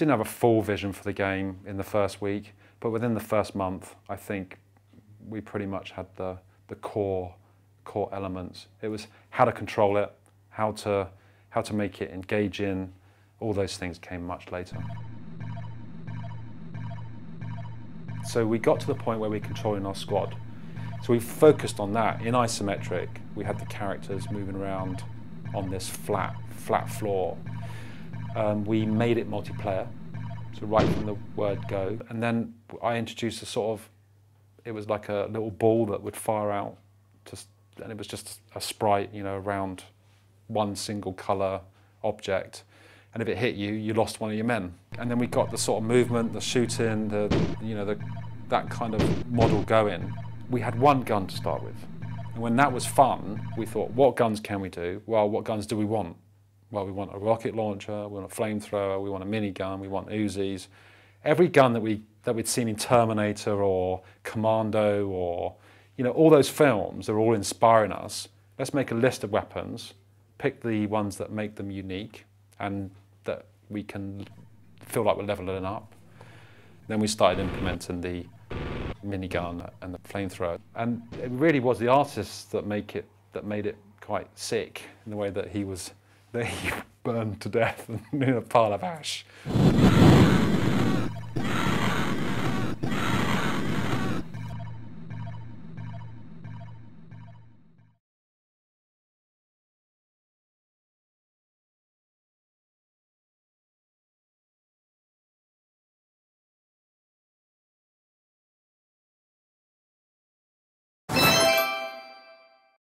didn't have a full vision for the game in the first week, but within the first month, I think we pretty much had the core elements. It was how to control it, how to make it engaging. All those things came much later. So we got to the point where we were controlling our squad. So we focused on that. In isometric, we had the characters moving around on this flat floor. We made it multiplayer, so right from the word go. And then I introduced a sort of, it was like a little ball that would fire out, and it was just a sprite, you know, around one single colour object. And if it hit you, you lost one of your men. And then we got the sort of movement, the shooting, that kind of model going. We had one gun to start with. And when that was fun, we thought, what guns can we do? Well, what guns do we want? Well, we want a rocket launcher, we want a flamethrower, we want a minigun, we want Uzis. Every gun that we'd seen in Terminator or Commando or, you know, all those films are all inspiring us. Let's make a list of weapons, pick the ones that make them unique and that we can feel like we're leveling up. Then we started implementing the minigun and the flamethrower. And it really was the artists that made it quite sick in the way that he burned to death in a pile of ash.